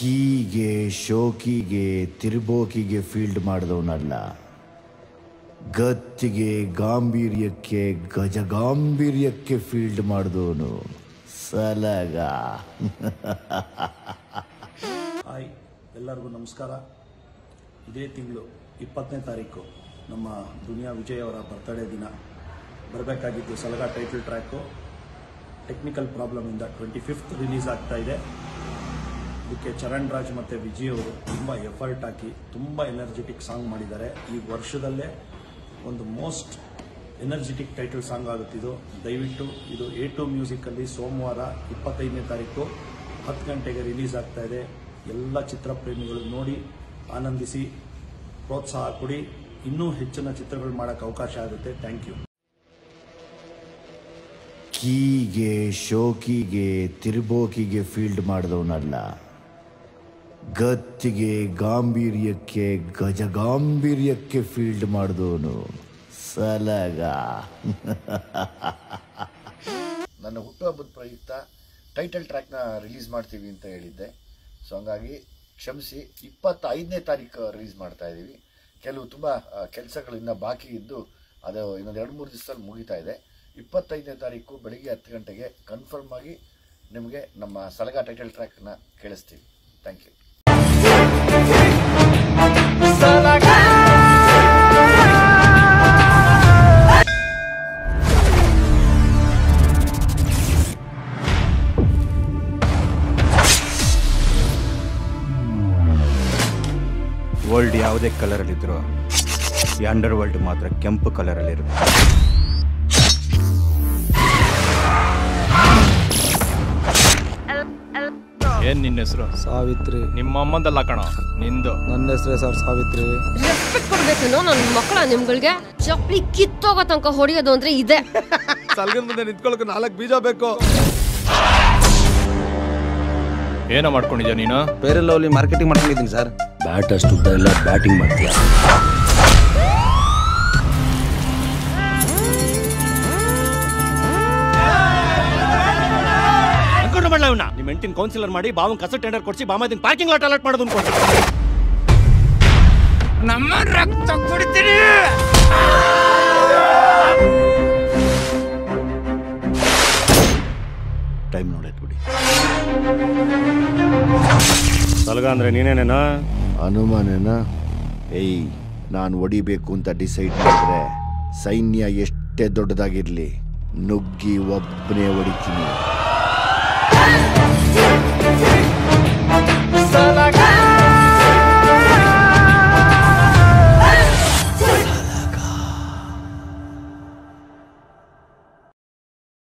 ಕೀಗೆ ಶೋಕಿಗೆ ತಿರ್ಬೋಕಿಗೆ ಫೀಲ್ಡ್ ಮಾಡಿದವನಲ್ಲ, ಗತ್ತಿಗೆ ಗಾಂಭೀರ್ಯಕ್ಕೆ ಗಜಗಾಂಭೀರ್ಯಕ್ಕೆ ಫೀಲ್ಡ್ ಮಾಡಿದವನು ಸಲಗ. ಹಾಯ್ ಎಲ್ಲರಿಗೂ ನಮಸ್ಕಾರ. ಇದೇ ತಿಂಗಳು 20ನೇ ತಾರೀಕು ನಮ್ಮ ದುನಿಯಾ ವಿಜಯ್ ಅವರ ಬರ್ತಡೇ ದಿನ ಬರಬೇಕಾಗಿತ್ತು Salaga title track. Technical problem ಇಂದ 25th ರಿಲೀಸ್ ಆಗ್ತಾ ಇದೆ. ಇದಕ್ಕೆ ಚರಣ್ ರಾಜ್ ಮತ್ತು ವಿಜಯ್ ಅವರು ತುಂಬ ಎಫರ್ಟ್ ಹಾಕಿ ತುಂಬ ಎನರ್ಜೆಟಿಕ್ ಸಾಂಗ್ ಮಾಡಿದ್ದಾರೆ. ಈ ವರ್ಷದಲ್ಲೇ ಒಂದು ಮೋಸ್ಟ್ ಎನರ್ಜೆಟಿಕ್ ಟೈಟಲ್ ಸಾಂಗ್ ಆಗುತ್ತಿದ್ದು, ದಯವಿಟ್ಟು ಇದು A2 ಮ್ಯೂಸಿಕಲ್ಲಿ ಸೋಮವಾರ 25ನೇ ತಾರೀಕು 10 ಗಂಟೆಗೆ ರಿಲೀಸ್ ಆಗ್ತಾ ಇದೆ. ಎಲ್ಲ ಚಿತ್ರಪ್ರೇಮಿಗಳು ನೋಡಿ ಆನಂದಿಸಿ ಪ್ರೋತ್ಸಾಹ ಕೊಡಿ. ಇನ್ನೂ ಹೆಚ್ಚಿನ ಚಿತ್ರಗಳು ಮಾಡೋಕ್ಕೆ ಅವಕಾಶ ಆಗುತ್ತೆ. Thank you. ಕೀಗೆ ಶೋಕಿಗೆ ತಿರ್ಬೋಕಿಗೆ ಫೀಲ್ಡ್ ಮಾಡಿದವನಲ್ಲ, ಗತ್ತಿಗೆ ಗಾಂಭೀರ್ಯಕ್ಕೆ ಗಜಗಾಂಭೀರ್ಯಕ್ಕೆ ಫೀಲ್ಡ್ ಮಾಡಿದವನು ಸಲಗ. ನನ್ನ ಹುಟ್ಟುಹಬ್ಬದ ಪ್ರಯುಕ್ತ ಟೈಟಲ್ ಟ್ರ್ಯಾಕ್ನ ರಿಲೀಸ್ ಮಾಡ್ತೀವಿ ಅಂತ ಹೇಳಿದ್ದೆ. ಸೊ ಹಂಗಾಗಿ ಕ್ಷಮಿಸಿ, 25ನೇ ತಾರೀಕು ರಿಲೀಸ್ ಮಾಡ್ತಾ ಇದ್ದೀವಿ. ಕೆಲವು ತುಂಬ ಕೆಲಸಗಳು ಇನ್ನೂ ಬಾಕಿ ಇದ್ದು ಅದು ಇನ್ನೊಂದು 2-3 ದಿವಸದಲ್ಲಿ ಮುಗಿತಾ ಇದೆ. 25ನೇ ತಾರೀಕು ಬೆಳಿಗ್ಗೆ 10 ಗಂಟೆಗೆ ಕನ್ಫರ್ಮ್ ಆಗಿ ನಿಮಗೆ ನಮ್ಮ ಸಲಗ ಟೈಟಲ್ ಟ್ರ್ಯಾಕ್ನ ಕೇಳಿಸ್ತೀವಿ. Thank you. ವರ್ಲ್ಡ್ ಯಾವುದೇ ಕಲರಲ್ಲಿದ್ದರೂ ಈ ಅಂಡರ್ ವರ್ಲ್ಡ್ ಮಾತ್ರ ಕೆಂಪು ಕಲರಲ್ಲಿರುತ್ತೆ. ಏನ್ ನಿನ್ನ ಹೆಸರು? ಸಾವಿತ್ರಿ. ನಿಮ್ಮ ಅಮ್ಮಂದಲ್ಲ ಕಣ ನಿಂದು. ನನ್ನ ಹೆಸರೇ ಸರ್ ಸಾವಿತ್ರಿ. ರೆಸ್ಪೆಕ್ಟ್ ಕೊಡ್ಬೇಕು ನನ್ನ ಮಕ್ಕಳ. ನಿಮ್ಗಳಿಗೆ ಚಪ್ಪಲಿ ಕಿತ್ತೋಗ ತನಕ ಹೊಡೆಯೋದು ಅಂದ್ರೆ ಇದೆ. ಸಲ್ಗನ್ ಮುಂದೆ ನಿಂತ್ಕೊಳಕ್ 4 ಬೀಜ ಬೇಕು. ಏನೋ ಮಾಡ್ಕೊಂಡಿದ್ಯ ನೀನು? ಬೇರೆ ಲವ್ಲಿ ಮಾರ್ಕೆಟಿಂಗ್ ಮಾಡ್ಕೊಂಡಿದ್ದೀನಿ ಸರ್. ಬ್ಯಾಟ್ ಅಷ್ಟು ಉದ್ದ ಇಲ್ಲ, ಬ್ಯಾಟಿಂಗ್ ಮಾಡ್ತೀಯ. ನಿಮ್ಮ ಹೆಂಡತಿನ ಕೌನ್ಸಿಲರ್ ಮಾಡಿ ಬಾವು ಕಸ ಟೆಂಡರ್ ಕೊಡಿಸಿ ಬಾಮದಿನ ಪಾರ್ಕಿಂಗ್ ಲಾಟ್ ಅಲರ್ಟ್ ಮಾಡೋದು ಅನ್ಕೊಂಡು ನಮ್ಮ ರಕ್ತ ಕುಡಿತೀನಿ. ಟೈಮ್ ನೋಡಾಯ್ತು ಬಿಡಿ. ಸಲಗ ಅಂದ್ರೆ ನೀನೇನೇನಾ ಅನುಮಾನೇನಾ? ಏಯ್, ನಾನು ಹೊಡಿಬೇಕು ಅಂತ ಡಿಸೈಡ್ ಮಾಡಿದ್ರೆ ಸೈನ್ಯ ಎಷ್ಟೇ ದೊಡ್ಡದಾಗಿರ್ಲಿ ನುಗ್ಗಿ ಒಬ್ಬನೇ ಹೊಡಿತೀನಿ.